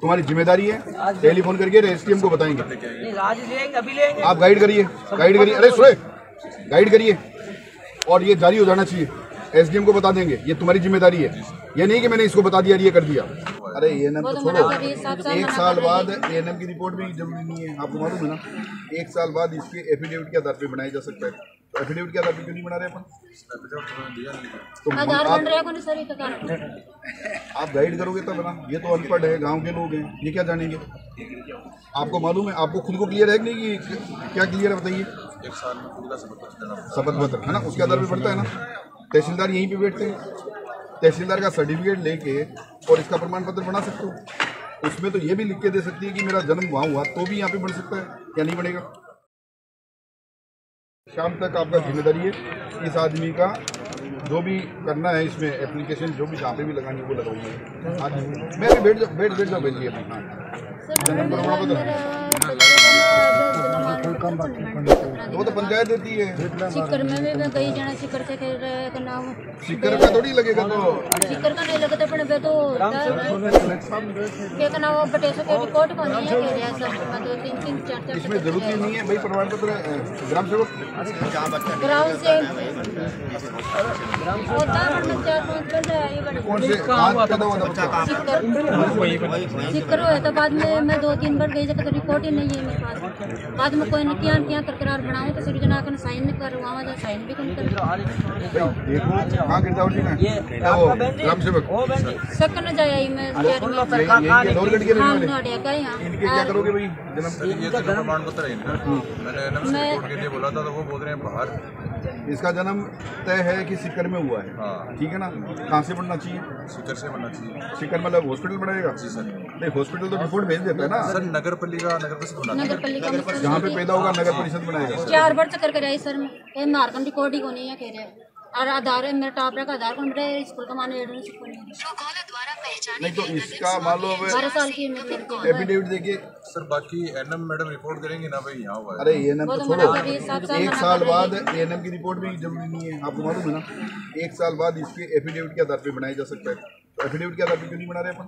तुम्हारी जिम्मेदारी है, टेलीफोन करके एसडीएम को बताएंगे। आप गाइड करिए, गाइड करिए, अरे सुने, गाइड करिए और ये जारी हो जाना चाहिए। एसडीएम को बता देंगे, ये तुम्हारी जिम्मेदारी है, ये नहीं कि मैंने इसको बता दिया ये कर दिया। अरे एएनएम तो छोड़ो, एक साल बाद एएनएम की रिपोर्ट भी जरूरी नहीं है, आपको मालूम है ना। एक साल बाद इसके एफिडेविट के आधार पर बनाया जा सकता है। एफिडेविट के आधार पर क्यों नहीं बना रहे अपन? आप गाइड करोगे तब बना। ये तो अनपढ़ है, गांव के लोग हैं, ये क्या जानेंगे? आपको मालूम है, आपको खुद को क्लियर है कि नहीं कि क्या क्लियर है, बताइए। एक साल में पूरा शपथ पत्र है ना, उसके आधार पर पड़ता है ना। तहसीलदार यहीं पे बैठते हैं, तहसीलदार का सर्टिफिकेट लेके और इसका प्रमाण पत्र बना सकते हो। उसमें तो ये भी लिख के दे सकती है कि मेरा जन्म वहाँ हुआ, तो भी यहाँ पे बन सकता है, क्या नहीं बनेगा। शाम तक आपका जिम्मेदारी है, इस आदमी का जो भी करना है, इसमें एप्लीकेशन जो भी जहाँ भी लगानी है वो लगाऊंगी। मैं भी बैठ जाओ भेजिए अपना, वो तो पंचायत देती है। सीकर में भी मैं कई जना सीकर से कह रहे का नाम, सीकर का थोड़ी लगेगा, तो सीकर का नहीं लगता पर वे तो के का नाम बटे से रिकॉर्ड करनी है कह रहा सर। मतलब 3-4 इसमें जरूरत ही नहीं है भाई। प्रमाण पत्र ग्राम सेवक क्या बच्चा ग्राम से होता है, मतलब 4-5 चल रहा है ये बड़े कौन से बच्चा सीकर है। तो बाद में मैं 2-3 बार गई जब रिकॉर्ड ही नहीं है मेरे पास। बाद में कोई नहीं किया क्या करकरार बनाऊं तो सिर्फ जना का साइन करवावा, तो साइन भी कौन कर देखो कहां गिरदावर जी ने ये ग्राम सेवक ओ बहन जी सकन जाई मैं यार मैं हां का यहां इनके क्या करोगे भाई? जन्म ये तो प्रमाण पत्र है ना, मैंने एनएम रिपोर्ट के लिए बोला था, तो वो बोल रहे हैं बाहर इसका जन्म तय है कि सीकर में हुआ है। ठीक है ना, कहां से बनना चाहिए? सीकर से बनना चाहिए। सीकर मतलब हॉस्पिटल बनाएगा जी सर? नहीं, हॉस्पिटल तो रिपोर्ट भेज देता है ना सर। नगरपालिका जहाँ पे पैदा होगा नगर परिषद बनाएगा। 4 बार चक्कर कराई सर मैं, मार्कम रिकॉर्ड ही को नहीं है कह रहे हैं। और आधार मेरा टॉप रखा, आधार कार्ड मेरे स्कूल का माने एड्रेस को नहीं, तो इसका मान लो 12 साल की एफिडेविट देखिए सर। बाकी एएनएम मैडम रिपोर्ट करेंगे ना भाई यहाँ हुआ। अरे एएनएम तो छोड़ो, एक साल बाद एएनएम की रिपोर्ट भी जरूरी नहीं है, आपको मालूम है ना। एक साल बाद इसके एफिडेविट के आधार पर बनाया जा सकता है। एफिडेविट के आधार पर क्यों नहीं बना रहे अपन?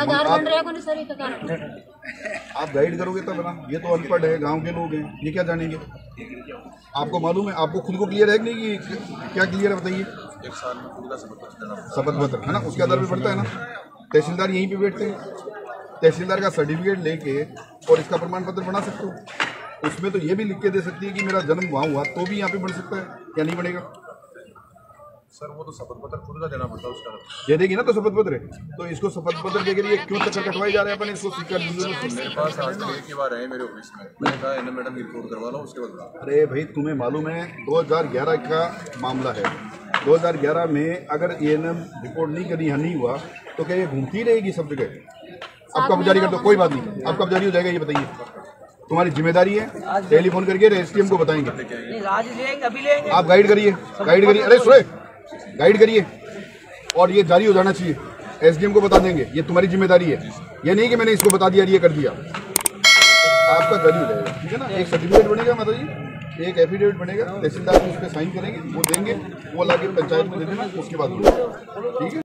आधार बन रहा है कौन सर? ये कारण आप गाइड करोगे तब बना। ये तो अनपढ़ है, गांव के लोग हैं, ये क्या जानेंगे? आपको मालूम है, आपको खुद को क्लियर है कि नहीं कि क्या क्लियर है, बताइए। एक साल में पूरा शपथ पत्र है ना, उसके आधार पर पड़ता है ना। तहसीलदार यहीं पर बैठते हैं, तहसीलदार का सर्टिफिकेट लेके और इसका प्रमाण पत्र बना सकते हो। उसमें तो ये भी लिख के दे सकती है कि मेरा जन्म वहाँ हुआ, तो भी यहाँ पे बन सकता है, क्या नहीं बनेगा सर। वो तो शपथ पत्र खुद का देना पड़ता है, उसका दे देगी ना। तो शपथ पत्र तो इसको शपथ पत्र देकर ये क्यों चक्कर कटवाए जा रहे हैं अपन? इसको सीकर मेरे पास आज एक बार है मेरे ऑफिस में, मैंने कहा एएनएम मैडम की रिपोर्ट करवा लो, उसके बाद। अरे भाई तुम्हें मालूम है 2011 का मामला है, 2011 में अगर एएनएम रिपोर्ट नहीं करी नहीं हुआ तो क्या ये घूमती रहेगी सब जगह? अब कब जारी कर दो, कोई बात नहीं, अब कब जारी हो जाएगा ये बताइए। तुम्हारी जिम्मेदारी है, टेलीफोन करके एसडीएम को बताएंगे। आप गाइड करिए, गाइड करिए, अरे सुने, गाइड करिए और ये जारी हो जाना चाहिए। एसडीएम को बता देंगे, ये तुम्हारी जिम्मेदारी है, ये नहीं कि मैंने इसको बता दिया ये कर दिया। आपका जारी हो जाएगा, ठीक है ना। एक सर्टिफिकेट बनेगा माता जी, एक एफिडेविट बनेगा, तहसीलदार उस पर साइन करेंगे, वो देंगे, वो लाके पंचायत में दे देना, उसके बाद ठीक है।